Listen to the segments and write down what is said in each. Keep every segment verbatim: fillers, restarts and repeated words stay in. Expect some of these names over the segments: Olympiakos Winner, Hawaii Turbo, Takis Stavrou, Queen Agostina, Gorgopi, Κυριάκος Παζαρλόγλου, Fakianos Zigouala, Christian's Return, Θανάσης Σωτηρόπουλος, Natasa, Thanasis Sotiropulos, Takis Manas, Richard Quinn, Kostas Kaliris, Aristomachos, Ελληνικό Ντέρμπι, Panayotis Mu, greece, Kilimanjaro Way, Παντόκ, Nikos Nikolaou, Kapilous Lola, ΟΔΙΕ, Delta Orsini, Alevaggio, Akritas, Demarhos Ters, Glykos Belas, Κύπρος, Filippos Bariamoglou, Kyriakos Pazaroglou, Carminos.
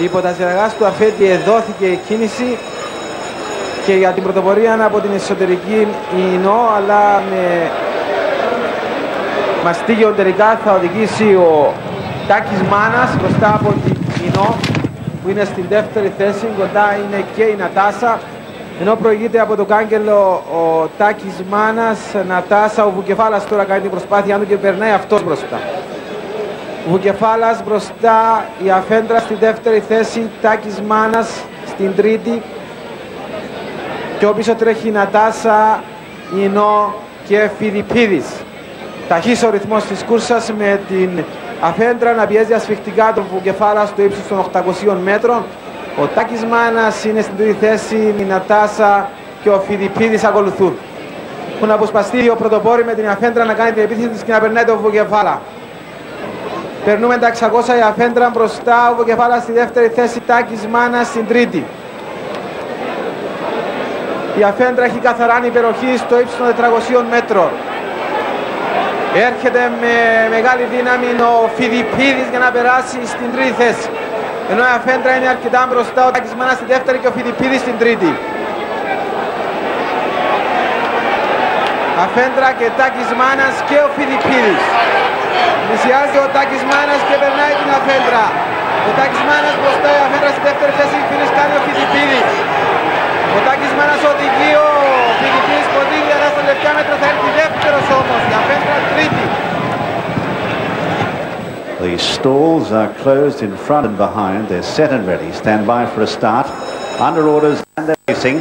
Υπό τα σειραγάς του Αφέτη εδόθηκε η κίνηση και για την πρωτοπορία από την εσωτερική Ινώ, αλλά με μαστίγιο τελικά θα οδηγήσει ο Τάκης Μάνας μπροστά από την Ινώ που είναι στην δεύτερη θέση, κοντά είναι και η Νατάσα, ενώ προηγείται από το κάγκελο ο Τάκης Μάνας. Νατάσα, ο Βουκεφάλας τώρα κάνει την προσπάθειά του και περνάει αυτός μπροστά. Βουκεφάλας μπροστά, η Αφέντρα στη δεύτερη θέση, Τάκης Μάνας στην τρίτη. Και ο πίσω τρέχει η Νατάσα, Ινώ και Φιδιπίδης. Ταχύς ο ρυθμός της κούρσας με την Αφέντρα να πιέζει ασφιχτικά τον Βουκεφάλα στο ύψος των οκτακοσίων μέτρων. Ο Τάκης Μάνας είναι στην τρίτη θέση, η Νατάσα και ο Φιδιπίδης ακολουθούν. Έχουν αποσπαστεί ο πρωτοπόροι με την Αφέντρα να κάνει την επίθεση της και να περνάει τον Βουκεφάλα. Περνούμε τα εξακόσια, η Αφέντρα μπροστά, ο Βουκεφάλα στη δεύτερη θέση, Τάκης Μάνας στην τρίτη. Η Αφέντρα έχει καθαράν υπεροχή στο ύψος των τετρακοσίων μέτρων. Έρχεται με μεγάλη δύναμη ο Φιδιπίδης για να περάσει στην τρίτη θέση. Ενώ η Αφέντρα είναι αρκετά μπροστά, ο Τάκης Μάνας στη δεύτερη και ο Φιδιπίδης στην τρίτη. Αφέντρα και Τάκης Μάνας και ο Φιδιπίδης. Πλησιάζει ο Τάκης Μάνας και περνάει την Αφέντρα. Ο Τάκης Μάνας μπροστά, η Αφέντρα στη δεύτερη θέση, η φινις κάνει ο Φιδιπίδης. Ο Τάκης Μάνας οδηγεί, ο Φιδιτής κοντήλει, αλλά στα λεπτά μέτρα θα έρθει δεύτερος όμως, η Αφέντρα τρίτη. The stalls are closed in front and behind, they're set and ready, stand by for a start, under orders and they're racing,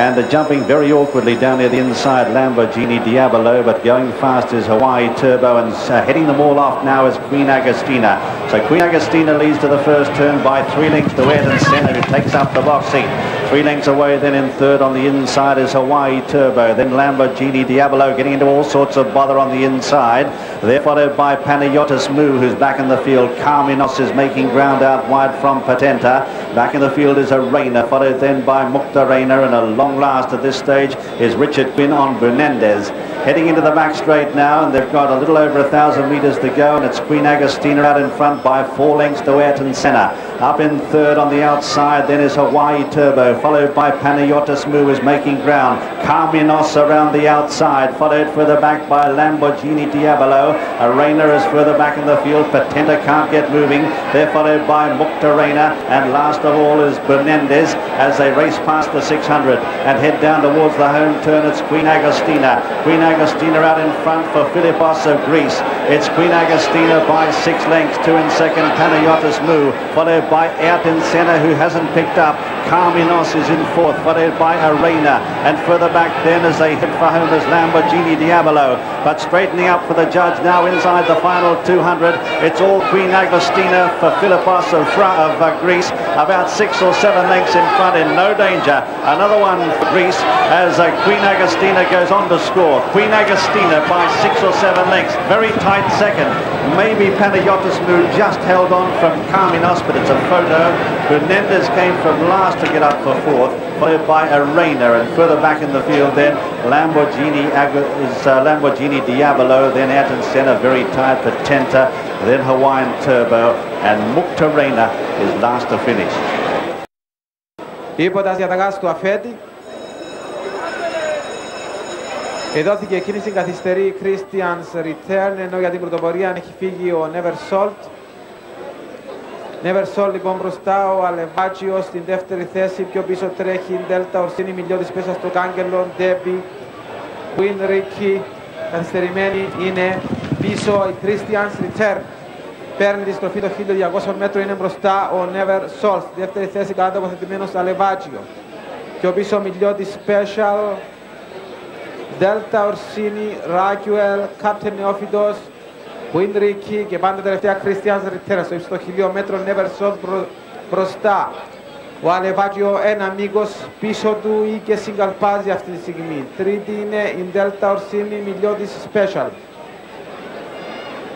and they're jumping very awkwardly down near the inside, Lamborghini Diablo, but going fast is Hawaii Turbo, and uh, heading them all off now is Queen Agostina. So Queen Agostina leads to the first turn by three lengths to Ed and Senna, who takes up the box seat. Three lengths away then in third on the inside is Hawaii Turbo, then Lamborghini Diablo getting into all sorts of bother on the inside. They're followed by Panayotis Mu, who's back in the field. Carminos is making ground out wide from Patenta. Back in the field is Arena, followed then by Muktarena, and a long last at this stage is Richard Quinn on Brunendez. Heading into the back straight now, and they've got a little over a thousand metres to go, and it's Queen Agostina out in front by four lengths to Ayrton Senna. Up in third on the outside then is Hawaii Turbo, followed by Panayotis Mu is making ground. Carminos around the outside, followed further back by Lamborghini Diablo. Arena is further back in the field. Patenta can't get moving. They're followed by Muktarena, and last of all is Brunendez as they race past the six hundred and head down towards the home turn. It's Queen Agostina. Queen Agostina out in front for Philippos of Greece. It's Queen Agostina by six lengths, two in second, Panayotis Mu, followed by Ayrton Senna, who hasn't picked up. Carminos is in fourth, followed by Arena, and further back then as they hit for home is Lamborghini Diablo. But straightening up for the judge now inside the final two hundred, it's all Queen Agostina for Philippos of, of uh, Greece, about six or seven lengths in front, in no danger. Another one for Greece as uh, Queen Agostina goes on to score. Queen Agostina by six or seven lengths, very tight second. Maybe Panayotis Mu just held on from Carminos, but it's a photo. Brunendez came from last to get up for fourth, followed by Arena, and further back in the field then Lamborghini is uh, Lamborghini Diablo, then out in center, very tired for Tenta, then Hawaiian Turbo, and Muktarena is last to finish. Υπό τα διαταγάς του Αφέτη εδόθηκε κίνηση, καθυστερεί Christian's Return, ενώ για την πρωτοπορία έχει φύγει ο Never Salt. Never Salt λοιπόν μπροστά, ο Alevaggio στην δεύτερη θέση, πιο πίσω τρέχει η Delta Orsini, Μιλιώτης πέσα στο κάγκελο, Ντέμπι, Win Ricky, καθυστερημένη είναι πίσω η Christian's Return. Παίρνει τη στροφή των χίλια διακόσια μέτρων, είναι μπροστά ο Never Salt, στη δεύτερη θέση καλά τοποθετημένος Alevaggio. Πιο πίσω Μιλιώτης Special, Delta Orsini, Raggiuele, Captain Neophytos, Win Ricky και πάντα τελευταία Christian's Return στο ύψος των χιλίων μέτρων. Never Salt μπρο, μπροστά. Ο Alevaggio ένα μήκος πίσω του ή και συγκαλπάζει αυτή τη στιγμή. Τρίτη είναι η Delta Orsini, Μιλιώτης Special.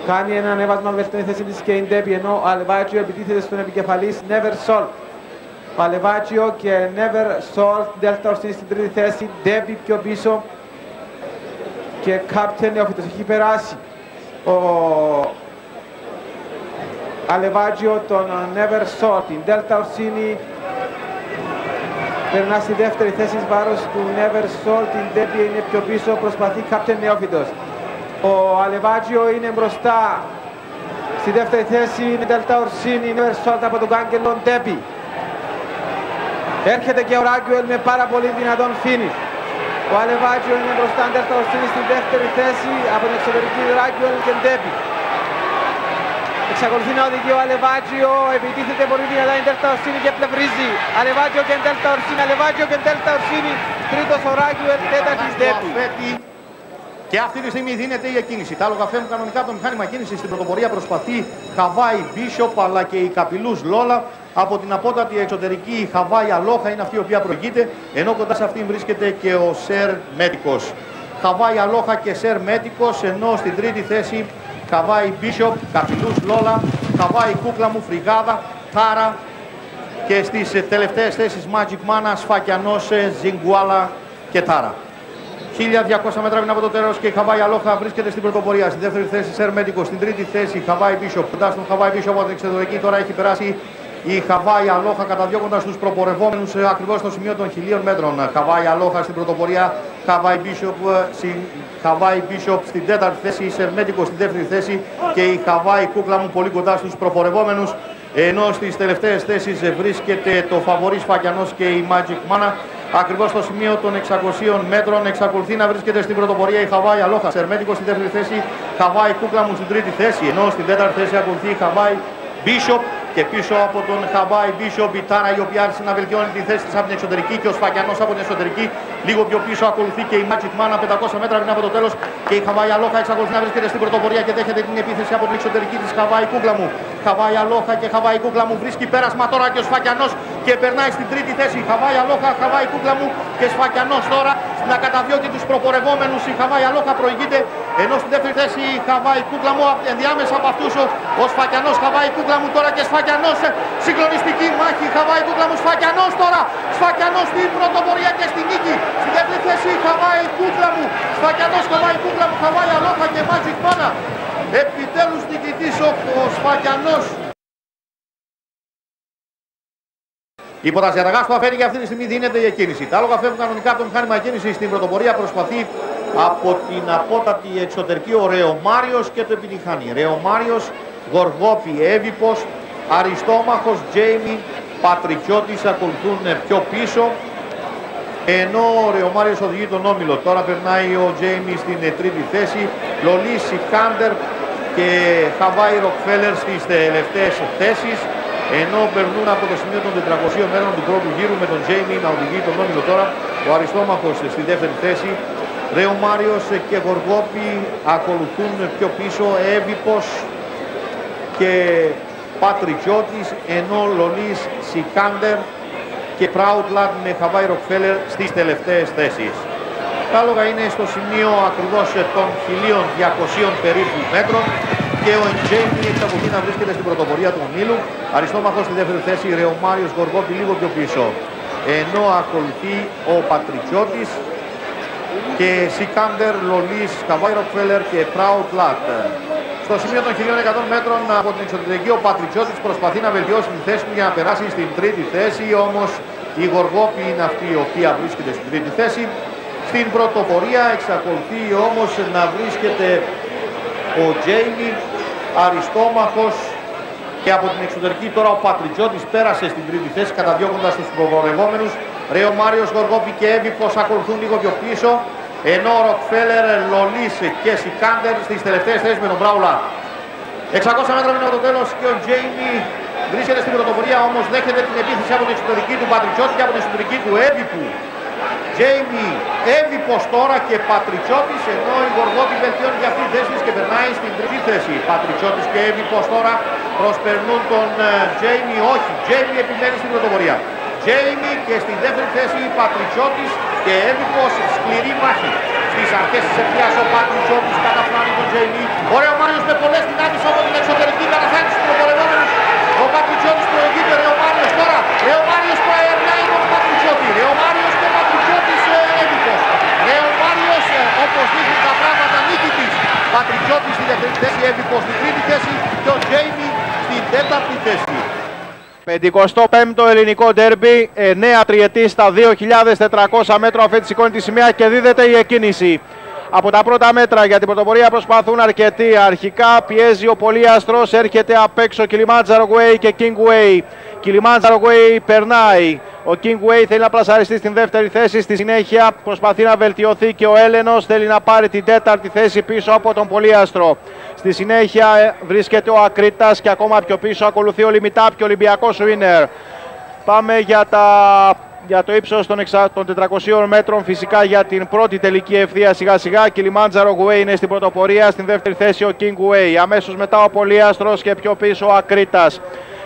Κάνει ένα ανέβασμα με την θέση της και η Ντέπι, ενώ ο Alevaggio επιτίθεται στον επικεφαλής Never Salt. Ο Alevaggio και Never Salt, Delta Orsini στην τρίτη θέση, Ντέπι πιο πίσω και Captain Neophytos έχει περάσει. Ο Alevaggio τον Never Salt. Η Delta Orsini περνά στη δεύτερη θέση εις βάρος του Never Salt. Η Debbie είναι πιο πίσω, προσπαθεί Captain Neophytos. Ο Alevaggio είναι μπροστά. Στη δεύτερη θέση είναι η Delta Orsini, η Never Salt από τον Κάγκελον Debbie. Έρχεται και ο Raggiuele με πάρα πολύ δυνατόν finish. Ο Alevaggio είναι μπροστά, η Delta Orsini στη δεύτερη θέση από την εξωτερική Raggiuele και Debbie. Εξακολουθεί να οδηγεί ο Alevaggio, επιτίθεται πολύ δυνατά η Delta Orsini και πλευρίζει. Alevaggio και Delta Orsini, Alevaggio και Delta Orsini, τρίτος ο Raggiuele, τέταρτης Debbie. Και αυτή τη στιγμή δίνεται η εκκίνηση. Τα άλογα φεύγουν κανονικά από το μηχάνημα κίνηση. Στην πρωτοπορία προσπαθεί Hawaii Bishop, αλλά και η Καπηλούς Λόλα. Από την απότατη εξωτερική Hawaii Aloha είναι αυτή η οποία προηγείται, ενώ κοντά σε αυτήν βρίσκεται και ο Ser Metikos. Hawaii Aloha και Ser Metikos, ενώ στην τρίτη θέση Hawaii Bishop, Καπηλούς Λόλα, Hawaii Koullamou, Φριγάδα, Τάρα. Και στις τελευταίες θέσεις Magic Manas, Fakianos, Zigouala και Τάρα. χίλια διακόσια μέτρα πριν από το τέλος και η Hawaii Aloha βρίσκεται στην πρωτοπορία. Στη δεύτερη θέση Ser Metikos, στην τρίτη θέση Hawaii Bishop. Κοντά στον Hawaii Bishop από την εξωτερική τώρα έχει περάσει η Hawaii Aloha, καταδιώκοντας τους προπορευόμενους ακριβώς στο σημείο των χιλίων μέτρων. Hawaii Aloha στην πρωτοπορία, Hawaii Bishop, Hawaii Bishop στην τέταρτη θέση, η Ser Metikos στην δεύτερη θέση και η Hawaii Koullamou πολύ κοντά στους προπορευόμενους. Ενώ στις τελευταίες θέσεις βρίσκεται το φαβορής Φακιανός και η Magic Mana. Ακριβώς στο σημείο των εξακοσίων μέτρων εξακολουθεί να βρίσκεται στην πρωτοπορία η Hawaii Aloha. Ser Metikos στην δεύτερη θέση, Hawaii Koullamou στην τρίτη θέση. Ενώ στην τέταρτη θέση ακολουθεί η Hawaii Bishop και πίσω από τον Hawaii Bishop η Τάρα, η οποία άρχισε να βελτιώνει τη θέση της από την εξωτερική και ο Σφακιανός από την εσωτερική. Λίγο πιο πίσω ακολουθεί και η Magic Mana, πεντακόσια μέτρα πριν από το τέλος και η Hawaii Aloha εξακολουθεί να βρίσκεται στην πρωτοπορία και δέχεται την επίθεση από την εξωτερική της Hawaii Koullamou. Hawaii Aloha και Hawaii Koullamou βρίσκει πέρασμα τώρα και ο Σφακιανός και περνάει στην τρίτη θέση. Hawaii Aloha, Hawaii Koullamou και Σφακιανός τώρα να καταδιώκει τους προπορευόμενους. Η Hawaii Aloha προηγείται, ενώ στην δεύτερη θέση η Hawaii Koullamou, ενδιάμεσα από αυτούς ο Σφακιανός. Hawaii Koullamou τώρα και Σφακιανός, συγκλονιστική μάχη. Hawaii Koullamou, Σφακιανός τώρα. Σφακιανός στην πρωτοπορία και στη νίκη. Στην δεύτερη θέση η Hawaii Koullamou. Σφακιανός, Hawaii Koullamou, Hawaii Aloha και Magic Mana. Επιτέλους νικητής ο, ο Σφακιανός. Υπό τα ζεραγά που αφαίρει και αυτή τη στιγμή δίνεται η εκκίνηση. Τα άλογα φεύγουν κανονικά από το μηχάνημα εκκίνηση. Στην πρωτοπορία προσπαθεί από την απότατη εξωτερική ο Ρεο Μάριος και το επιτυχάνει. Ρεο Μάριος, Γοργόπη, Evippos, Αριστόμαχος, Jamie, Πατρικιώτης ακολουθούν πιο πίσω. Ενώ ο Ρεο Μάριος οδηγεί τον όμιλο. Τώρα περνάει ο Jamie στην τρίτη θέση. Λολίση, Κάντερ και Hawaii Rockefeller στις τελευταίες θέσεις. Ενώ περνούν από το σημείο των τετρακοσίων μέτρων του πρώτου γύρου με τον Jamie να οδηγεί τον όμιλο τώρα. Ο Αριστόμαχος στη δεύτερη θέση. Ρεο Μάριος και Γοργόπη ακολουθούν πιο πίσω. Evippos και Πατρικιώτης, ενώ Λονίς, Σικάντερ και Πράουτλαντ με Hawaii Rockefeller στις τελευταίες θέσεις. Τα άλογα είναι στο σημείο ακριβώς των χίλια διακόσια περίπου μέτρων και ο Jamie εξακολουθεί να βρίσκεται στην πρωτοπορία του ομίλου. Αριστόμαχος στη δεύτερη θέση, Ρεο Μάριος, Γοργόπη λίγο πιο πίσω, ενώ ακολουθεί ο Πατρικιώτης και Σικάντερ, Λονίς, Hawaii Rockefeller και Πράουτλαντ. Στο σημείο των χίλια εκατό μέτρων από την εξωτερική ο Πατρικιώτης προσπαθεί να βελτιώσει τη θέση του για να περάσει στην τρίτη θέση, όμως η Γοργόπη είναι αυτή η οποία βρίσκεται στην τρίτη θέση. Στην πρωτοπορία εξακολουθεί όμως να βρίσκεται ο Jamie, Αριστόμαχος και από την εξωτερική τώρα ο Πατρικιώτης πέρασε στην τρίτη θέση καταδιώκοντας τους προπορευόμενους. Ρεο Μάριος, Γοργόπη και Evippos ακολουθούν λίγο πιο πίσω. Ενώ ο Rockefeller, Λολίς και Σικάντερ στις τελευταίες θέσεις με τον Μπράουλα. εξακόσια μέτρα μετά το τέλος και ο Jamie βρίσκεται στην πρωτοπορία, όμως δέχεται την επίθεση από την εξωτερική του Πατρικιώτη και από την εσωτερική του Evippos. Jamie, Evippos τώρα και Πατρικιώτης, ενώ η Γοργόπη βελτιώνει για αυτή τη θέση και περνάει στην τρίτη θέση. Πατρικιώτης και Evippos τώρα προσπερνούν τον Jamie, όχι, Jamie επιμένει στην πρωτοπορία. Jamie και στη δεύτερη θέση η Πατρικιώτης και Evippos, σκληρή μάχη. Στις αρχές της ευθείας ο Πατρικιώτης καταφράνει τον Jamie. Ο Ρεο Μάριος με πολλές δυνάμεις από την εξωτερική καταφράνει στους προπορευόμενους. Ο Πατρικιώτης προηγείται, Ρεο Μάριος τώρα. Ρεο Μάριος προερνάει τον Πατρικιώτη. Ρεο Μάριος και Πατρικιώτης Evippos. Ρεο Μάριος, όπως δείχνουν τα πράγματα, νίκητης. Πατρικιώτης στη δεύτερη θέση, Evippos στην τρίτη θέση και ο Jamie στην τέταρτη θέση. πενηκοστό πέμπτο ελληνικό ντέρμπι, νέα τριετή στα δύο χιλιάδες τετρακόσια μέτρα. Ο Αφέτη σηκώνει τη σημαία και δίδεται η εκκίνηση. Από τα πρώτα μέτρα για την πρωτοπορία προσπαθούν αρκετοί. Αρχικά πιέζει ο Πολυάστρος, έρχεται απ' έξω Kilimanjaro Way και King Way. Kilimanjaro Way περνάει. Ο King Way θέλει να πλασαριστεί στην δεύτερη θέση. Στη συνέχεια προσπαθεί να βελτιωθεί και ο Έλενος. Θέλει να πάρει την τέταρτη θέση πίσω από τον Πολυάστρο. Στη συνέχεια βρίσκεται ο Ακρίτας και ακόμα πιο πίσω ακολουθεί ο Limit Up και ο Ολυμπιακός Winner. Πάμε για τα... για το ύψος των τετρακοσίων μέτρων, φυσικά για την πρώτη τελική ευθεία σιγά σιγά. Kilimanjaro Way είναι στην πρωτοπορία, στην δεύτερη θέση ο King Way. Αμέσως μετά ο Πολυάστρος και πιο πίσω ο Ακρίτας.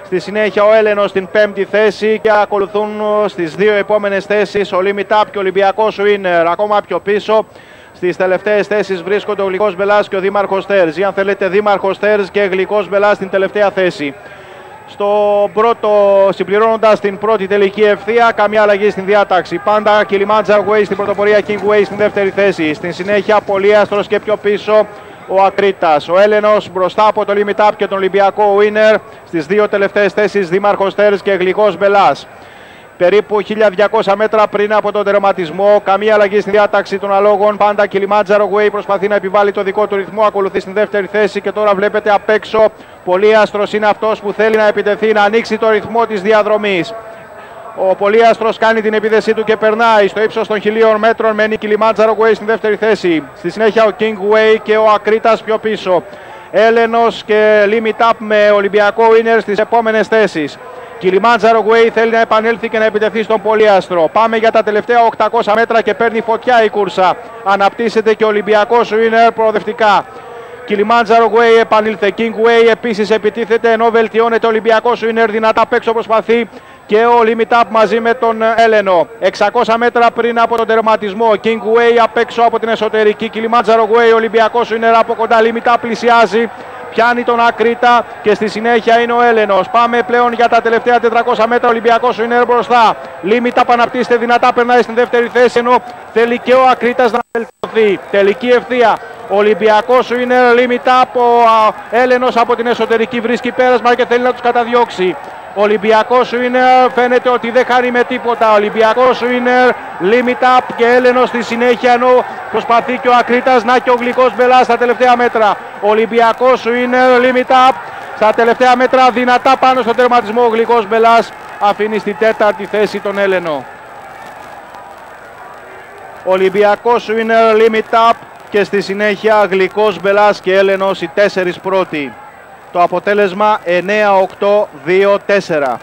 Στη συνέχεια ο Έλενος στην πέμπτη θέση και ακολουθούν στις δύο επόμενες θέσεις ο Limit Up και ο Ολυμπιακός Winner. Ακόμα πιο πίσω στις τελευταίες θέσεις βρίσκονται ο Glykos Belas και ο Δήμαρχος Τέρς. Ή αν θέλετε Δήμαρχος Τέρς και Glykos Belas στην τελευταία θέση. Στο πρώτο, συμπληρώνοντας την πρώτη τελική ευθεία, καμία αλλαγή στην διάταξη. Πάντα Kilimanjaro Way στην πρωτοπορία, King Way στην δεύτερη θέση. Στην συνέχεια Πολυάστρος και πιο πίσω ο Ακρίτας. Ο Έλενος μπροστά από το Limit Up και τον Ολυμπιακό Winner. Στις δύο τελευταίες θέσεις Δήμαρχος Τέρς και Glykos Belas. Περίπου χίλια διακόσια μέτρα πριν από τον τερματισμό, καμία αλλαγή στην διάταξη των αλόγων. Πάντα Kilimanjaro Way προσπαθεί να επιβάλλει το δικό του ρυθμό, ακολουθεί στην δεύτερη θέση και τώρα βλέπετε απ' έξω. Πολύαστρος είναι αυτός που θέλει να επιτεθεί, να ανοίξει το ρυθμό της διαδρομής. Ο Πολύαστρος κάνει την επίδεσή του και περνάει στο ύψος των χιλίων μέτρων. Μένει Kilimanjaro Way στην δεύτερη θέση. Στη συνέχεια ο King Way και ο Ακρίτας πιο πίσω. Έλενος και Limit Up με Ολυμπιακό Winner στις επόμενες θέσεις. Kilimanjaro Way θέλει να επανέλθει και να επιτεθεί στον Πολυάστρο. Πάμε για τα τελευταία οκτακόσια μέτρα και παίρνει φωτιά η κούρσα. Αναπτύσσεται και ο Ολυμπιακός Winner προοδευτικά. Kilimanjaro Way επανήλθε. King Way επίσης επιτίθεται ενώ βελτιώνεται ο Ολυμπιακός Winner. Δυνατά απ' έξω προσπαθεί και ο Limit Up μαζί με τον Έλενο. εξακόσια μέτρα πριν από τον τερματισμό. King Way απ' έξω από την εσωτερική. Kilimanjaro Way, ο Ολυμπιακός Winner από κοντά. Limit Up πλησιάζει. Πιάνει τον Ακρίτα και στη συνέχεια είναι ο Έλενος. Πάμε πλέον για τα τελευταία τετρακόσια μέτρα. Ο Ολυμπιακός Winner μπροστά. Limit Up αναπτύσσεται δυνατά, περνάει στην δεύτερη θέση ενώ θέλει και ο Ακρίτας να βελτιωθεί. Τελική ευθεία. Ολυμπιακός Winner, Limit Up. Ο Έλενος από την εσωτερική βρίσκει πέρασμα και θέλει να τους καταδιώξει. Ολυμπιακός Winner φαίνεται ότι δεν χάνει με τίποτα. Ολυμπιακός Winner, Limit Up και Έλενος στη συνέχεια ενώ προσπαθεί και ο Ακρίτας. Να και ο Glykos Belas στα τελευταία μέτρα. Ολυμπιακός Winner, Limit Up στα τελευταία μέτρα, δυνατά πάνω στον τερματισμό. Ο Glykos Belas αφήνει στη τέταρτη θέση τον Έλενο. Ολυμπιακός Winner, Limit Up και στη συνέχεια Glykos Belas και Έλενος οι τέσσερις πρώτοι. Το αποτέλεσμα εννέα οκτώ δύο τέσσερα.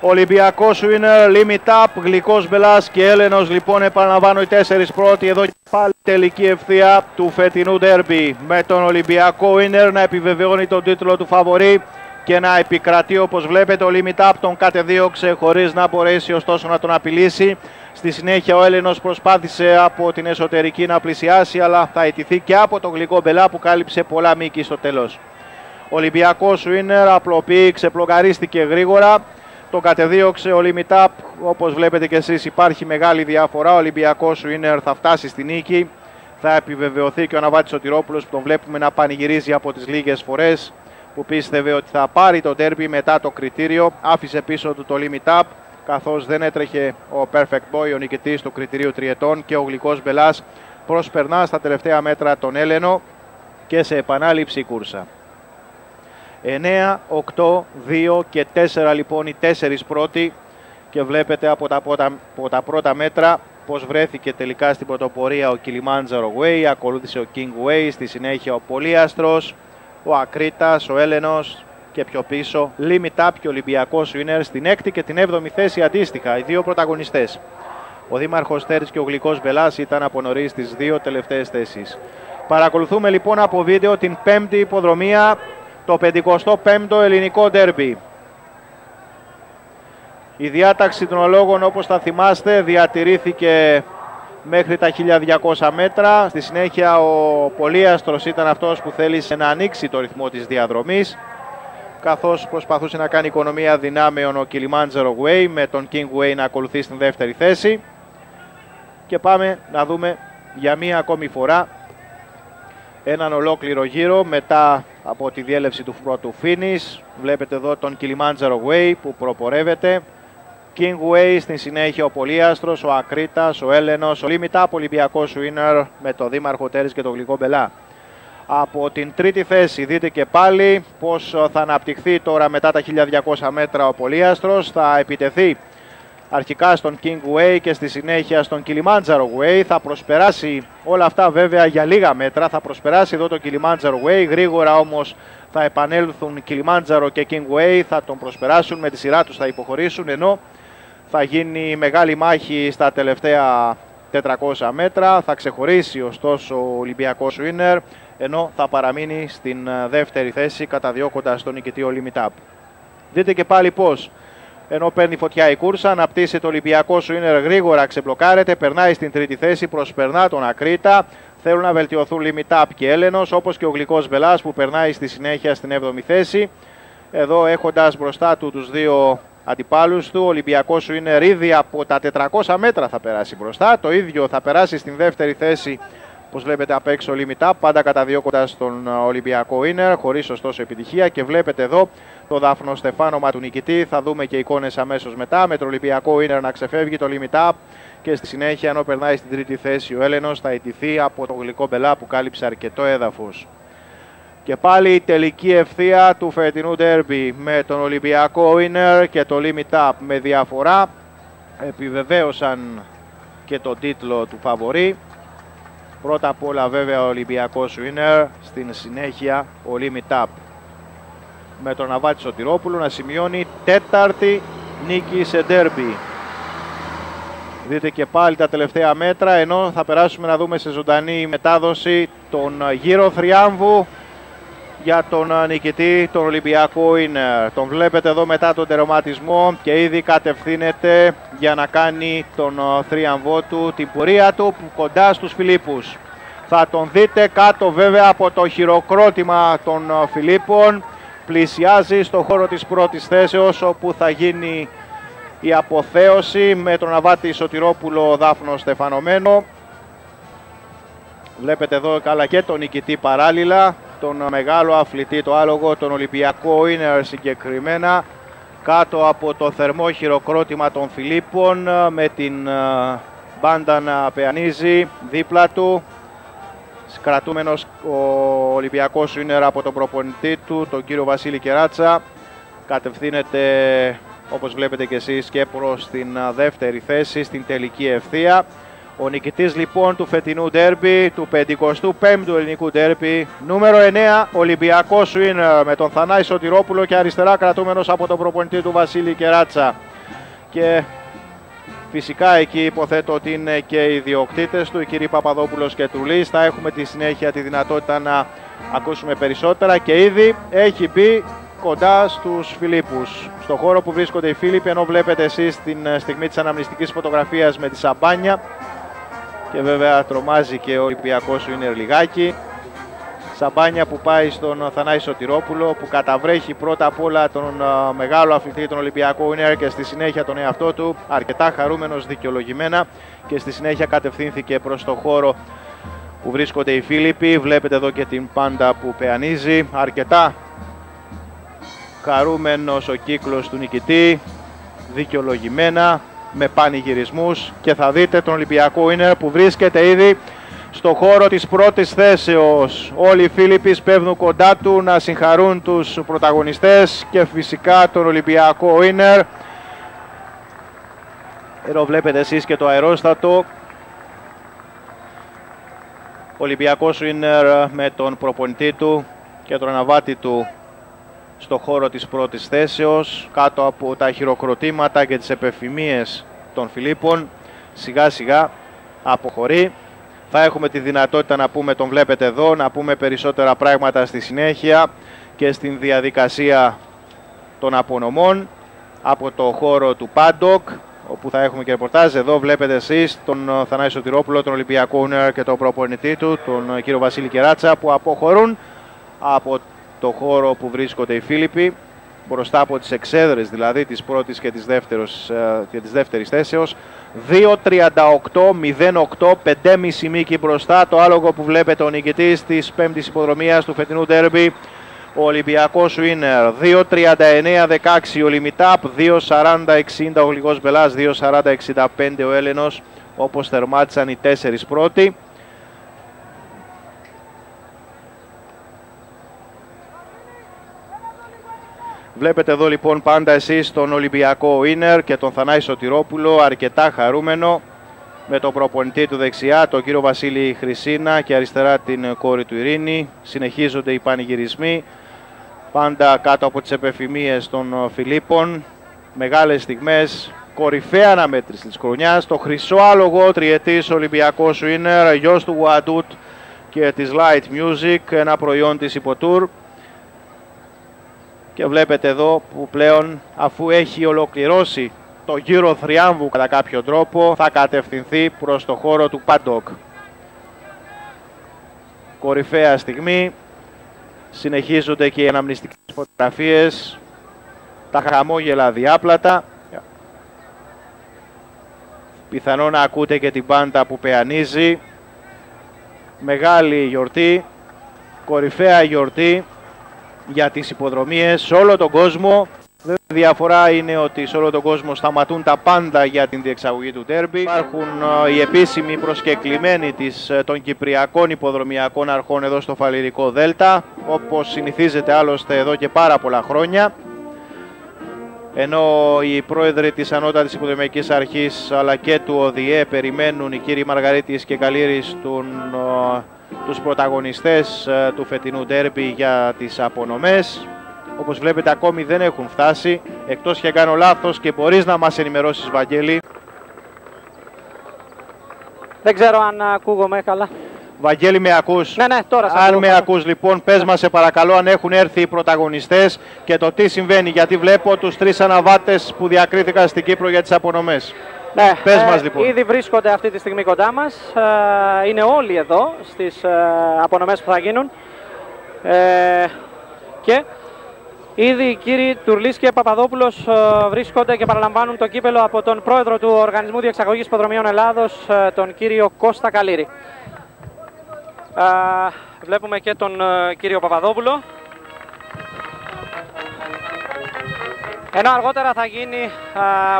Ολυμπιακός Winner, Limit Up, Glykos Belas και Έλενος, λοιπόν, επαναλαμβάνω οι τέσσερις πρώτοι. Εδώ και πάλι τελική ευθεία του φετινού ντέρμπι, με τον Ολυμπιακό Winner να επιβεβαιώνει τον τίτλο του φαβορί και να επικρατεί, όπως βλέπετε. Ο Limit Up τον κατεδίωξε χωρίς να μπορέσει ωστόσο να τον απειλήσει. Στη συνέχεια ο Έλενος προσπάθησε από την εσωτερική να πλησιάσει, αλλά θα αιτηθεί και από τον Glykos Belas που κάλυψε πολλά μήκη στο τέλος. Ο Ολυμπιακός Winner απλοποιεί, ξεπλοκαρίστηκε γρήγορα. Τον κατεδίωξε ο Limit Up, όπως βλέπετε και εσείς υπάρχει μεγάλη διαφορά. Ο Ολυμπιακός Winner θα φτάσει στη νίκη. Θα επιβεβαιωθεί και ο Ναβάτης Σωτηρόπουλος που τον βλέπουμε να πανηγυρίζει από τις λίγες φορές που πίστευε ότι θα πάρει το ντέρμπι μετά το κριτήριο. Άφησε πίσω του το Limit Up, καθώς δεν έτρεχε ο Perfect Boy, ο νικητής του κριτηρίου τριετών, και ο Glykos Belas προσπερνά στα τελευταία μέτρα τον Έλενο και σε επανάληψη κούρσα. εννέα, οκτώ, δύο και τέσσερα λοιπόν οι τέσσερις πρώτοι και βλέπετε από τα, από, τα, από τα πρώτα μέτρα πώς βρέθηκε τελικά στην πρωτοπορία ο Kilimanjaro Way, ακολούθησε ο King Way, στη συνέχεια ο Πολύαστρος, ο Ακρίτας, ο Έλενος και πιο πίσω Limit Up και Ολυμπιακός Winner στην έκτη και την έβδομη θέση αντίστοιχα, οι δύο πρωταγωνιστές. Ο Δήμαρχος Τέρης και ο Glykos Belas ήταν από νωρίς στις δύο τελευταίες θέσεις. Παρακολουθούμε λοιπόν από βίντεο την πέμπτη υποδρομία, το πενηκοστό πέμπτο ελληνικό ντέρμπι. Η διάταξη των αλόγων, όπως θα θυμάστε, διατηρήθηκε μέχρι τα χίλια διακόσια μέτρα. Στη συνέχεια ο Πολύαστρος ήταν αυτός που θέλησε να ανοίξει το ρυθμό της διαδρομής, καθώς προσπαθούσε να κάνει οικονομία δυνάμεων ο Kilimanjaro Way με τον King Way να ακολουθεί στην δεύτερη θέση. Και πάμε να δούμε για μία ακόμη φορά έναν ολόκληρο γύρο μετά από τη διέλευση του πρώτου finish. Βλέπετε εδώ τον Kilimanjaro Way που προπορεύεται. King Way στην συνέχεια ο Πολυάστρος, ο Ακρίτας, ο Έλενος, ο Limit Up, Ολυμπιακός Winner με το δήμαρχο Τέρης και τον Γλυκό Μπελά. Από την τρίτη θέση δείτε και πάλι πώς θα αναπτυχθεί τώρα μετά τα χίλια διακόσια μέτρα ο Πολυάστρος. Θα επιτεθεί αρχικά στον King Way και στη συνέχεια στον Kilimanjaro Way. Θα προσπεράσει όλα αυτά βέβαια για λίγα μέτρα. Θα προσπεράσει εδώ το Kilimanjaro Way. Γρήγορα όμως θα επανέλθουν Kilimanjaro και King Way. Θα τον προσπεράσουν με τη σειρά τους, θα υποχωρήσουν. Ενώ θα γίνει μεγάλη μάχη στα τελευταία τετρακόσια μέτρα. Θα ξεχωρίσει ωστόσο ο Ολυμπιακός Winner, ενώ θα παραμείνει στην δεύτερη θέση καταδιώκοντας τον νικητή Limit Up. Δείτε και πάλι πώς, ενώ παίρνει φωτιά η κούρσα, αναπτύσσει το Ολυμπιακό Winner γρήγορα, ξεπλοκάρεται, περνάει στην τρίτη θέση, προσπερνά τον Ακρίτα. Θέλουν να βελτιωθούν Limit Up και Έλενος, όπως και ο Γλυκός Μπελάς που περνάει στη συνέχεια στην έβδομη θέση. Εδώ έχοντας μπροστά του τους δύο αντιπάλους του, ο Ολυμπιακός Winner ήδη από τα τετρακόσια μέτρα θα περάσει μπροστά. Το ίδιο θα περάσει στην δεύτερη θέση, όπως βλέπετε απ' έξω Limit Up, πάντα καταδιώκοντας τον Ολυμπιακό Winner, χωρίς ωστόσο επιτυχία. Και βλέπετε εδώ το δάφνο στεφάνομα του νικητή. Θα δούμε και εικόνες αμέσως μετά με τον Ολυμπιακό Winner να ξεφεύγει, το Limit Up, και στη συνέχεια, ενώ περνάει στην τρίτη θέση ο Έλενος, θα ιτηθεί από τον Γλυκό Μπελά που κάλυψε αρκετό έδαφος. Και πάλι η τελική ευθεία του φετινού ντέρμπι με τον Ολυμπιακό Winner και το Limit Up με διαφορά. Επιβεβαίωσαν και τον τίτλο του φαβορί. Πρώτα απ' όλα βέβαια ο Ολυμπιακός Winner, στην συνέχεια ο Limit Up. Με τον Αβάτη Σωτηρόπουλο να σημειώνει τέταρτη νίκη σε ντέρμπι. Δείτε και πάλι τα τελευταία μέτρα, ενώ θα περάσουμε να δούμε σε ζωντανή μετάδοση τον γύρο θριάμβου για τον νικητή, τον Ολυμπιακό Winner. Τον βλέπετε εδώ μετά τον τερματισμό και ήδη κατευθύνεται για να κάνει τον θρίαμβό του, την πορεία του που κοντά στους Φιλίππους. Θα τον δείτε κάτω βέβαια από το χειροκρότημα των Φιλίππων. Πλησιάζει στο χώρο της πρώτης θέσεως, όπου θα γίνει η αποθέωση με τον Αβάτη Σωτηρόπουλο δάφνο στεφανωμένο. Βλέπετε εδώ καλά και τον νικητή παράλληλα, τον μεγάλο αθλητή, το άλογο, τον Ολυμπιακό Winner συγκεκριμένα, κάτω από το θερμό χειροκρότημα των Φιλίππων, με την μπάντα να πεανίζει δίπλα του, κρατούμενος ο Ολυμπιακός Winner από τον προπονητή του, τον κύριο Βασίλη Κεράτσα. Κατευθύνεται, όπως βλέπετε και εσείς, και προς την δεύτερη θέση στην τελική ευθεία. Ο νικητής λοιπόν του φετινού ντέρμπι, του πενηκοστού πέμπτου ελληνικού ντέρμπι, νούμερο εννέα, Ολυμπιακός Winner, με τον Θανάση Σωτηρόπουλο και αριστερά κρατούμενος από τον προπονητή του Βασίλη Κεράτσα. Και φυσικά εκεί υποθέτω ότι είναι και οι διοκτήτες του, οι κύριοι Παπαδόπουλος και Τρουλής. Θα έχουμε τη συνέχεια τη δυνατότητα να ακούσουμε περισσότερα, και ήδη έχει μπει κοντά στους Φιλίππους, στο χώρο που βρίσκονται οι Φίλιπποι, ενώ βλέπετε εσείς την στιγμή της αναμνηστικής φωτογραφίας με τη σαμπάνια. Και βέβαια τρομάζει και ο Ολυμπιακός Winner λιγάκι. Σαμπάνια που πάει στον Θανάση Σωτηρόπουλο, που καταβρέχει πρώτα απ' όλα τον μεγάλο αθλητή, τον Ολυμπιακό Winner, και στη συνέχεια τον εαυτό του, αρκετά χαρούμενος, δικαιολογημένα, και στη συνέχεια κατευθύνθηκε προς το χώρο που βρίσκονται οι Φίλιπποι. Βλέπετε εδώ και την πάντα που πεανίζει, αρκετά χαρούμενος ο κύκλος του νικητή, δικαιολογημένα, με πανηγυρισμούς, και θα δείτε τον Ολυμπιακό Winner που βρίσκεται ήδη στο χώρο της πρώτης θέσεως. Όλοι οι Φίλιπποι σπέβνουν κοντά του να συγχαρούν τους πρωταγωνιστές και φυσικά τον Ολυμπιακό Winner. Εδώ βλέπετε εσείς και το αερόστατο. Ολυμπιακός Winner με τον προπονητή του και τον αναβάτη του στο χώρο της πρώτης θέσεως, κάτω από τα χειροκροτήματα και τις επεφημίες των Φιλίππων. Σιγά σιγά αποχωρεί. Θα έχουμε τη δυνατότητα να πούμε, τον βλέπετε εδώ, να πούμε περισσότερα πράγματα στη συνέχεια και στην διαδικασία των απονομών από το χώρο του Πάντοκ, όπου θα έχουμε και ρεπορτάζ. Εδώ βλέπετε εσείς τον Θανάση Σωτηρόπουλο, τον Ολυμπιακό Winner και τον προπονητή του, τον κύριο Βασίλη Κεράτσα, που αποχωρούν από το χώρο που βρίσκονται οι Φίλιπποι. μπροστά από τις εξέδρες, δηλαδή της πρώτης και της δεύτερης, και της δεύτερης θέσεως. δύο τριάντα οκτώ μηδέν οκτώ, πεντέμιση μήκη μπροστά. Το άλογο που βλέπετε ο νικητής της πέμπτης υποδρομίας του φετινού ντέρμπι, ο Ολυμπιακός Winner. Δύο τριάντα εννέα δεκαέξι ο Limit Up, δύο σαράντα εξήντα ο Glykos Belas, δύο σαράντα εξήντα πέντε ο Elenos, όπως θερμάτισαν οι τέσσερις πρώτοι. Βλέπετε εδώ λοιπόν πάντα εσείς τον Ολυμπιακό Winner και τον Θανάση Σωτηρόπουλο, αρκετά χαρούμενο, με τον προπονητή του δεξιά, τον κύριο Βασίλη Χρυσίνα, και αριστερά την κόρη του Ειρήνη. Συνεχίζονται οι πανηγυρισμοί, πάντα κάτω από τις επεφημίες των Φιλίππων. Μεγάλες στιγμές, κορυφαία αναμέτρηση της χρονιάς. Το χρυσό άλογο, τριετής Ολυμπιακός Winner, γιος του Wadut και της Light Music, ένα προϊόν της Υποτούρ. Και βλέπετε εδώ που πλέον, αφού έχει ολοκληρώσει το γύρο θριάμβου κατά κάποιο τρόπο, θα κατευθυνθεί προς το χώρο του Παντόκ. Κορυφαία στιγμή. Συνεχίζονται και οι αναμνηστικές φωτογραφίες, τα χαμόγελα διάπλατα. Πιθανόν να ακούτε και την μπάντα που πεανίζει. Μεγάλη γιορτή, κορυφαία γιορτή για τις υποδρομίες σε όλο τον κόσμο. Η διαφορά είναι ότι σε όλο τον κόσμο σταματούν τα πάντα για την διεξαγωγή του ντέρμπι. Υπάρχουν οι επίσημοι προσκεκλημένοι της, των κυπριακών υποδρομιακών αρχών εδώ στο Φαλιρικό Δέλτα, όπως συνηθίζεται άλλωστε εδώ και πάρα πολλά χρόνια. Ενώ οι πρόεδροι της Ανώτατης Υποδρομιακής Αρχής αλλά και του ΟΔΙΕ περιμένουν, οι κύριοι Μαργαρίτης και Καλήρης, τον, τους πρωταγωνιστές του φετινού ντέρμπι για τις απονομές. Όπως βλέπετε ακόμη δεν έχουν φτάσει, εκτός και κάνω λάθος και μπορείς να μας ενημερώσεις, Βαγγέλη. Δεν ξέρω αν ακούγομαι καλά. Βαγγέλη, με ακούς? Ναι, ναι, τώρα σας ακούω. Αν με ακούς λοιπόν, πες μας σε παρακαλώ αν έχουν έρθει οι πρωταγωνιστές και το τι συμβαίνει, γιατί βλέπω τους τρεις αναβάτες που διακρίθηκαν στην Κύπρο για τις απονομές. Ναι, πες μας, λοιπόν. Ήδη βρίσκονται αυτή τη στιγμή κοντά μας, είναι όλοι εδώ στις απονομές που θα γίνουν. Ε, και... Ήδη οι κύριοι Τουρλής και Παπαδόπουλος βρίσκονται και παραλαμβάνουν το κύπελο από τον πρόεδρο του Οργανισμού Διεξαγωγής Υποδρομίων Ελλάδος, τον κύριο Κώστα Καλήρη. Βλέπουμε και τον κύριο Παπαδόπουλο. Ενώ αργότερα θα γίνει,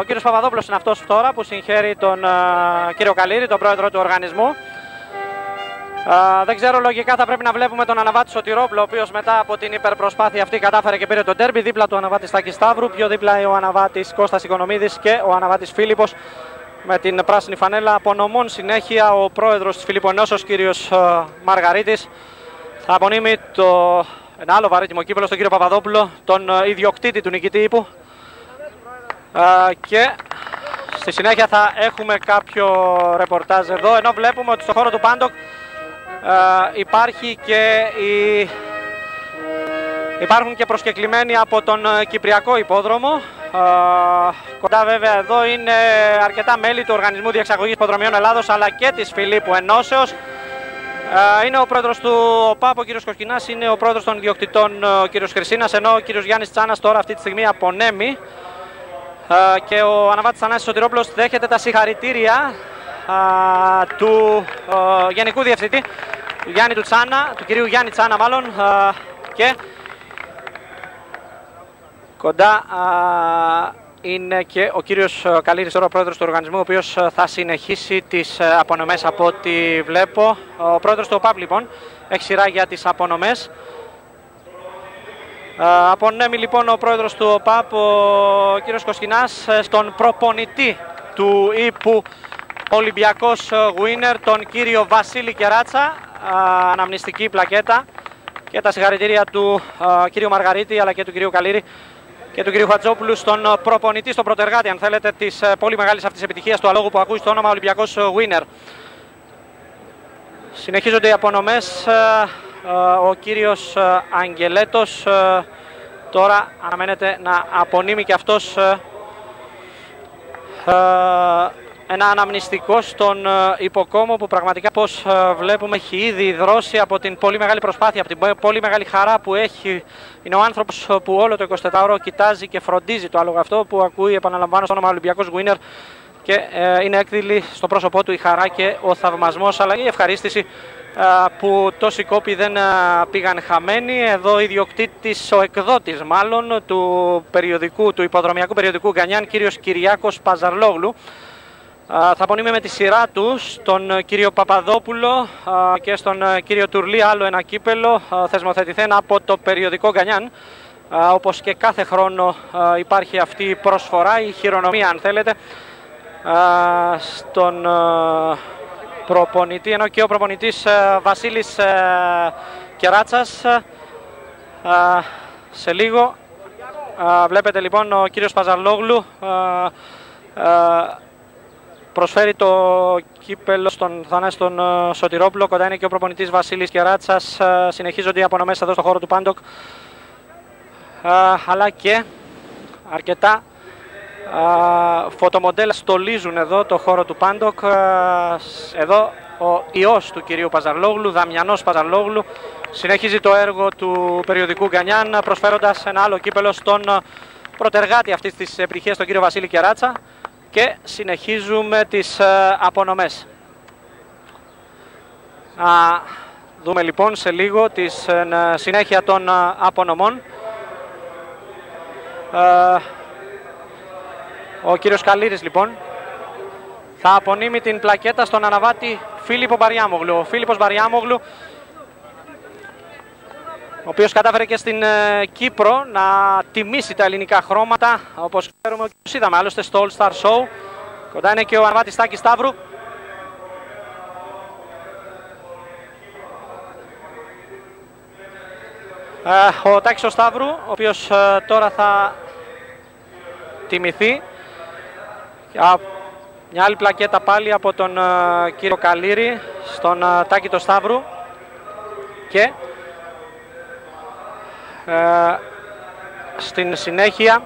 ο κύριος Παπαδόπουλος είναι αυτός τώρα που συγχαίρει τον κύριο Καλήρη, τον πρόεδρο του οργανισμού. Uh, δεν ξέρω, λογικά θα πρέπει να βλέπουμε τον αναβάτη Σωτηρόπλο, ο οποίος μετά από την υπερπροσπάθεια αυτή κατάφερε και πήρε το ντέρμπι. Δίπλα του ο αναβάτης Τάκης Σταύρου, πιο δίπλα ο αναβάτης Κώστας Οικονομίδης και ο αναβάτης Φίλιππος με την πράσινη φανέλα. Απονομών συνέχεια ο πρόεδρος της Φιλίππο Ενώσεως, κύριος uh, Μαργαρίτης, θα απονείμει το... ένα άλλο βαρύτιμο κύπελο στον κύριο Παπαδόπουλο, τον uh, ιδιοκτήτη του νικητή ύπου. Uh, και... στη συνέχεια θα έχουμε κάποιο ρεπορτάζ εδώ, ενώ βλέπουμε ότι στον χώρο του Πάντοκ Uh, υπάρχει και η... υπάρχουν και προσκεκλημένοι από τον Κυπριακό Υπόδρομο. Uh, κοντά βέβαια εδώ είναι αρκετά μέλη του Οργανισμού Διεξαγωγής Υποδρομιών Ελλάδος αλλά και της Φιλίππου Ενώσεως. Uh, είναι ο πρόεδρος του ΟΠΑΠ, ο κ. Κοσκινάς, είναι ο πρόεδρος των ιδιοκτητών, ο κ. Χρυσίνας, ενώ ο κ. Γιάννης Τσάνας τώρα αυτή τη στιγμή απονέμει. Uh, και ο αναβάτης Θανάσης Σωτηρόπουλος δέχεται τα συγχαρητήρια Uh, του uh, Γενικού Διευθυντή Γιάννη του Τσάνα, του κυρίου Γιάννη Τσάνα μάλλον, uh, και κοντά uh, είναι και ο κύριος Καλήρης, ο πρόεδρος του οργανισμού, ο οποίος uh, θα συνεχίσει τις uh, απονομές από ό,τι βλέπω. Ο πρόεδρος του ΟΠΑΠ λοιπόν έχει σειρά για τις απονομές. Uh, απονέμει λοιπόν ο πρόεδρος του ΟΠΑΠ, ο κύριος Κοσκινάς, στον προπονητή του ΥΠΟΥ Ολυμπιακός Winner, τον κύριο Βασίλη Κεράτσα, α, αναμνηστική πλακέτα και τα συγχαρητήρια του α, κύριου Μαργαρίτη αλλά και του κυρίου Καλήρη και του κυρίου Χατζόπουλου, στον προπονητή, στον πρωτεργάτη αν θέλετε της α, πολύ μεγάλης αυτής επιτυχίας του αλόγου που ακούει στο όνομα Ολυμπιακός Winner. Συνεχίζονται οι απονομές. Α, α, ο κύριος α, Αγγελέτος α, τώρα αναμένεται να απονείμει και αυτός α, α, Ένα αναμνηστικό στον υποκόμο που πραγματικά, όπως βλέπουμε, έχει ήδη δρώσει από την πολύ μεγάλη προσπάθεια, από την πολύ μεγάλη χαρά που έχει. Είναι ο άνθρωπος που όλο το εικοσιτετράωρο κοιτάζει και φροντίζει το άλογο αυτό που ακούει, επαναλαμβάνω, στο όνομα Ολυμπιακός Winner. Και ε, είναι έκδηλη στο πρόσωπό του η χαρά και ο θαυμασμός, αλλά και η ευχαρίστηση ε, που τόσοι κόποι δεν ε, πήγαν χαμένοι. Εδώ ιδιοκτήτης, ο εκδότης μάλλον, του, περιοδικού, του υποδρομιακού περιοδικού Γκανιάν, κύριος Κυριάκος Παζαρλόγλου. Θα απονείμουμε με τη σειρά του στον κύριο Παπαδόπουλο και στον κύριο Τουρλή άλλο ένα κύπελο θεσμοθετηθέν από το περιοδικό Γκανιάν. Όπως και κάθε χρόνο υπάρχει αυτή η προσφορά, η χειρονομία αν θέλετε, στον προπονητή, ενώ και ο προπονητής Βασίλης Κεράτσας σε λίγο. Βλέπετε λοιπόν ο κύριος Παζαρλόγλου προσφέρει το κύπελο στον Θανάση τον Σωτηρόπουλο. Κοντά είναι και ο προπονητής Βασίλης Κεράτσας. Συνεχίζονται οι απονομές εδώ στον χώρο του Πάντοκ, αλλά και αρκετά φωτομοντέλα στολίζουν εδώ το χώρο του Πάντοκ. Εδώ ο ιός του κυρίου Παζαρλόγλου, Δαμιανός Παζαρλόγλου, συνεχίζει το έργο του περιοδικού Γκανιάν, προσφέροντας ένα άλλο κύπελο στον πρωτεργάτη αυτής της επιτυχίας, τον κύριο Βασίλη Κεράτσα. Και συνεχίζουμε τις απονομές. Να δούμε λοιπόν σε λίγο τη συνέχεια των απονομών. Ο κύριος Καλήρης λοιπόν θα απονείμει την πλακέτα στον αναβάτη Φίλιππο Μπαριάμογλου. Ο Φίλιππος Μπαριάμογλου, ο οποίος κατάφερε και στην Κύπρο να τιμήσει τα ελληνικά χρώματα, όπως ξέρουμε και όπως είδαμε άλλωστε στο All Star Show. Κοντά είναι και ο αναβάτης Τάκης Σταύρου. Ο Τάκης ο Σταύρου, ο οποίος τώρα θα τιμηθεί. Μια άλλη πλακέτα πάλι από τον κύριο Καλήρη στον Τάκη το Σταύρου. Και Ε, στην συνέχεια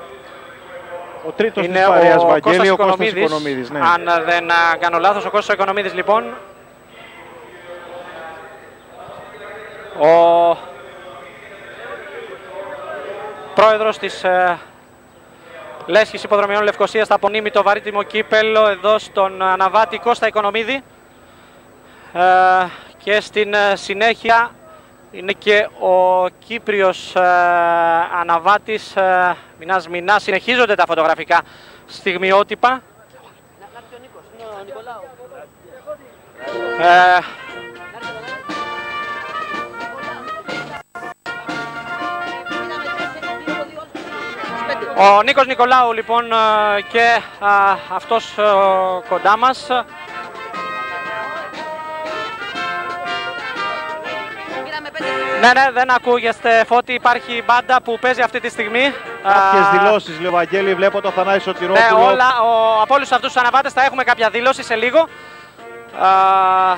ο τρίτος είναι της παρέας, ο, ο Κώστας Οικονομίδης, ναι. Αν δεν α, κάνω λάθος, ο Κώστας Οικονομίδης λοιπόν, ο πρόεδρος της ε, Λέσχης Υποδρομιών Λευκοσίας, θα απονείμει το βαρύτιμο κύπελο εδώ στον αναβάτη Κώστα Οικονομίδη. ε, Και στην ε, συνέχεια είναι και ο Κύπριος ε, αναβάτης ε, Μινάς Μινά. Συνεχίζονται τα φωτογραφικά στιγμιότυπα. Ε, ο Νίκος Νικολάου λοιπόν και α, αυτός α, κοντά μας. Ναι, ναι, δεν ακούγεστε Φώτη, υπάρχει η μπάντα που παίζει αυτή τη στιγμή. Κάποιες δηλώσεις, λέει ο Βαγγέλη, βλέπω το Θανάση Σωτηρόπουλο. Ναι, όλα, ο, από όλους αυτούς τους αναβάτες θα έχουμε κάποια δήλωση σε λίγο.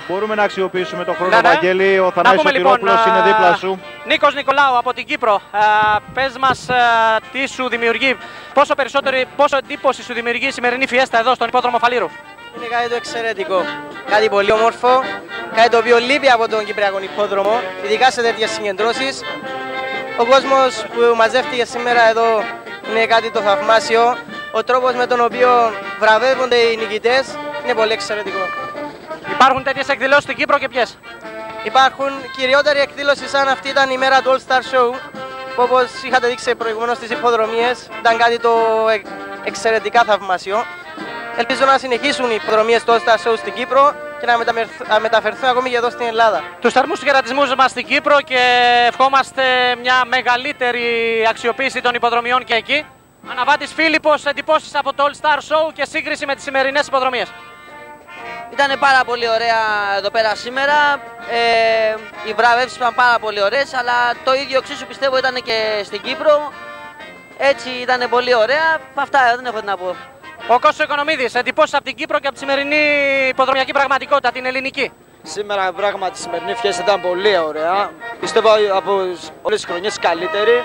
Μπορούμε να αξιοποιήσουμε το χρόνο, ναι, ναι. Βαγγέλη, ο Θανάσης Σωτηρόπουλος λοιπόν, είναι δίπλα σου. Νίκος Νικολάου από την Κύπρο, πες μας τι σου δημιουργεί, πόσο, πόσο εντύπωση σου δημιουργεί η σημερινή φιέστα εδώ στον υπόδρομο Φαλήρου. Είναι κάτι το εξαιρετικό, κάτι πολύ όμορφο, κάτι το οποίο λείπει από τον Κυπριακό υπόδρομο, ειδικά σε τέτοιες συγκεντρώσεις. Ο κόσμος που μαζεύτηκε σήμερα εδώ είναι κάτι το θαυμάσιο. Ο τρόπος με τον οποίο βραβεύονται οι νικητές είναι πολύ εξαιρετικό. Υπάρχουν τέτοιες εκδηλώσεις στην Κύπρο και ποιες? Υπάρχουν κυριότερη εκδήλωση σαν αυτή ήταν η μέρα του All Star Show, που όπως είχατε δείξει προηγουμένως στις υποδρομίες ήταν κάτι το εξαιρετικά θαυμάσιο. Ελπίζω να συνεχίσουν οι υποδρομίες του All Star Show στην Κύπρο και να μεταφερθούν ακόμη και εδώ στην Ελλάδα. Τους θερμούς χαιρετισμούς μας στην Κύπρο και ευχόμαστε μια μεγαλύτερη αξιοποίηση των υποδρομιών και εκεί. Αναβάτης Φίλιππος, εντυπώσεις από το All Star Show και σύγκριση με τις σημερινές υποδρομίες. Ήταν πάρα πολύ ωραία εδώ πέρα σήμερα, ε, οι βραβεύσεις ήταν πάρα πολύ ωραίες, αλλά το ίδιο εξίσου πιστεύω ήταν και στην Κύπρο. Έτσι ήταν πολύ ωραία, αυτά δεν έχω να πω. Ο Κώστας Οικονομίδης, εντυπώσεις από την Κύπρο και από τη σημερινή υποδρομιακή πραγματικότητα, την ελληνική. Σήμερα πράγματι η σημερινή φιέστα ήταν πολύ ωραία, πιστεύω από όλες τις χρονιές καλύτερη.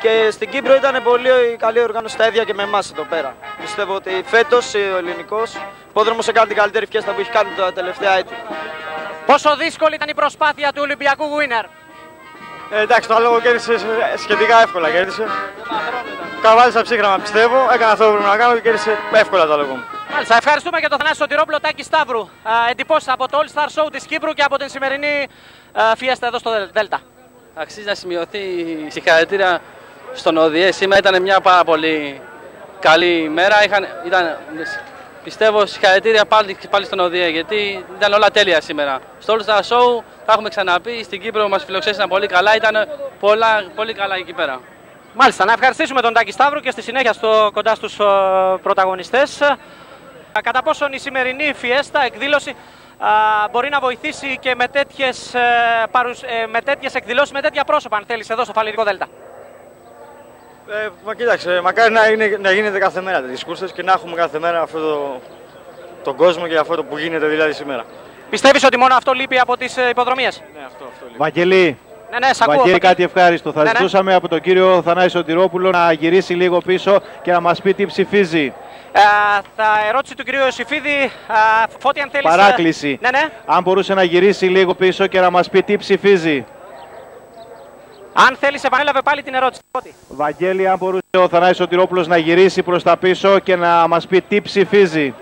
Και στην Κύπρο ήταν πολύ καλή οργάνωση, τα ίδια και με εμάς εδώ πέρα. Πιστεύω ότι φέτος ο ελληνικός πόδρομος έκανε την καλύτερη φιέστα που έχει κάνει τα τελευταία έτη. Πόσο δύσκολη ήταν η προσπάθεια του Ολυμπιακού Winner? Ε, εντάξει, το άλογο κέρδισε σχετικά εύκολα. Κέρδισε. Καβάλισα ψύχραμα, πιστεύω. Έκανα αυτό που πρέπει να κάνω και κέρδισε εύκολα το άλογο μου. Μάλιστα, ευχαριστούμε και τον Θανάση Σωτηρόπουλο, Τάκη Σταύρου. Εντυπώσεις από το All Star Show της Κύπρου και από την σημερινή φιέστα εδώ στο Δέλτα. Αξίζει να σημειωθεί η συγχαρητήρια στον ΟΔΙΕ. Σήμερα ήταν μια πάρα πολύ καλή ημέρα. Είχαν, ήταν, πιστεύω, συγχαρητήρια πάλι, πάλι στον ΟΔΙΕ, γιατί ήταν όλα τέλεια σήμερα. Στο All Star Show τα έχουμε ξαναπεί. Στην Κύπρο μας φιλοξέστησαν πολύ καλά. Ήταν πολλά, πολύ καλά εκεί πέρα. Μάλιστα, να ευχαριστήσουμε τον Τάκη Σταύρου και στη συνέχεια στο, κοντά στους πρωταγωνιστές. Κατά πόσον η σημερινή φιέστα εκδήλωση μπορεί να βοηθήσει και με τέτοιες, με τέτοιες εκδηλώσεις, με τέτοια πρόσωπα, αν θέλεις, εδώ στο Φαλυρικό Δέλτα? Ε, μα κοίταξε, μακάρι να, είναι, να γίνεται κάθε μέρα τέτοιες κούρσες και να έχουμε κάθε μέρα αυτόν το, τον κόσμο και αυτό το που γίνεται δηλαδή σήμερα. Πιστεύεις ότι μόνο αυτό λείπει από τις υποδρομίες? Ναι, αυτό, αυτό λείπει. Βαγγελή, ναι, ναι, σ' ακούω, Βαγγέλη, το... κάτι ευχάριστο. Θα ναι, ζητούσαμε ναι. από τον κύριο Θανάση Σωτηρόπουλο να γυρίσει λίγο πίσω και να μας πει τι ψηφίζει. Ε, θα ερώτηση του κυρίου Ιωσηφίδη, ε, Φώτη, αν θέλεις... Παράκληση. Ε, ναι, ναι. Αν μπορούσε να γυρίσει λίγο πίσω και να μας πει τι ψηφίζει. Αν θέλεις, επανέλαβε πάλι την ερώτηση. Φώτη. Βαγγέλη, αν μπορούσε ο Θανάσης Σωτηρόπουλος να γυρίσει προς τα πίσω και να μας πει τι ψηφίζει.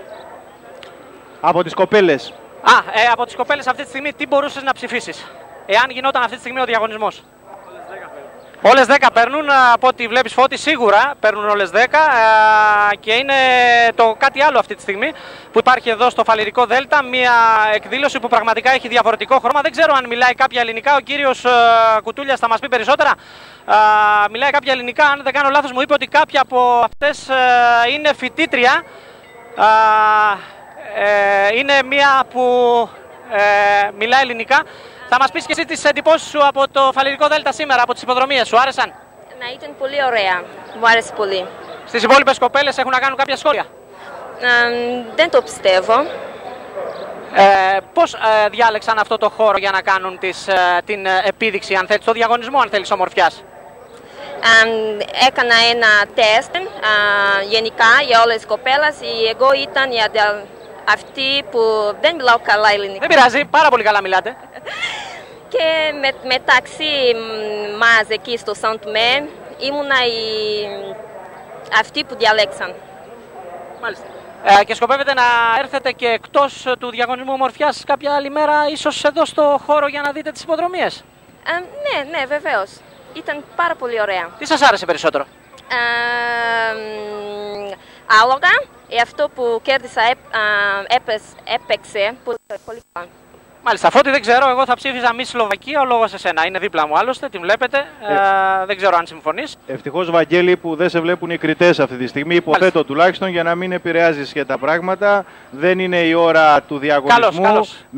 Από τις κοπέλες. Α, ε, από τις κοπέλες αυτή τη στιγμή τι μπορούσες να ψηφίσεις? Εάν γινόταν αυτή τη στιγμή ο διαγωνισμός. Όλες δέκα παίρνουν, από ό,τι βλέπεις, Φώτη, σίγουρα παίρνουν όλες δέκα, ε, και είναι το κάτι άλλο αυτή τη στιγμή που υπάρχει εδώ στο Φαλυρικό Δέλτα, μια εκδήλωση που πραγματικά έχει διαφορετικό χρώμα. Δεν ξέρω αν μιλάει κάποια ελληνικά, ο κύριος ε, Κουτούλιας θα μας πει περισσότερα. Ε, μιλάει κάποια ελληνικά, αν δεν κάνω λάθος μου είπε ότι κάποια από αυτές ε, είναι φοιτήτρια, ε, ε, είναι μια που ε, μιλάει ελληνικά. Θα μας πεις και εσύ τις εντυπώσεις σου από το Φαλυρικό Δέλτα σήμερα, από τις υποδρομίες σου, άρεσαν? Να ήταν πολύ ωραία, μου άρεσε πολύ. Στις υπόλοιπες κοπέλες έχουν να κάνουν κάποια σχόλια? Ε, δεν το πιστεύω. Ε, πώς ε, διάλεξαν αυτό το χώρο για να κάνουν τις, ε, την επίδειξη, αν θέλεις, το διαγωνισμό, αν θέλεις, ομορφιάς? Ε, έκανα ένα τεστ ε, γενικά για όλες τις κοπέλες και εγώ ήταν για αυτή που δεν μιλάω καλά ελληνικά. Δεν πειράζει, πάρα πολύ καλά μιλάτε. Και με, μεταξύ μας εκεί στο Σαντουμέ ήμουνα οι, αυτοί που διαλέξαν. Μάλιστα. Ε, και σκοπεύετε να έρθετε και εκτός του διαγωνισμού ομορφιάς κάποια άλλη μέρα, ίσως εδώ στο χώρο, για να δείτε τις υποδρομίες? Ε, ναι, ναι, βεβαίως. Ήταν πάρα πολύ ωραία. Τι σας άρεσε περισσότερο? Ε, άλογα, αυτό που κέρδισα έπ, έπαιξε, έπαιξε πολύ καλά. Μάλιστα, Φώτη, δεν ξέρω, εγώ θα ψήφιζα μη Σλοβακία, ο λόγος σε σένα. Είναι δίπλα μου άλλωστε, την βλέπετε, ε, ε, δεν ξέρω αν συμφωνείς. Ευτυχώς, Βαγγέλη, που δεν σε βλέπουν οι κριτές αυτή τη στιγμή, υποθέτω. Μάλιστα. Τουλάχιστον για να μην επηρεάζεις και τα πράγματα. Δεν είναι η ώρα του διαγωνισμού. Καλώς, καλώς.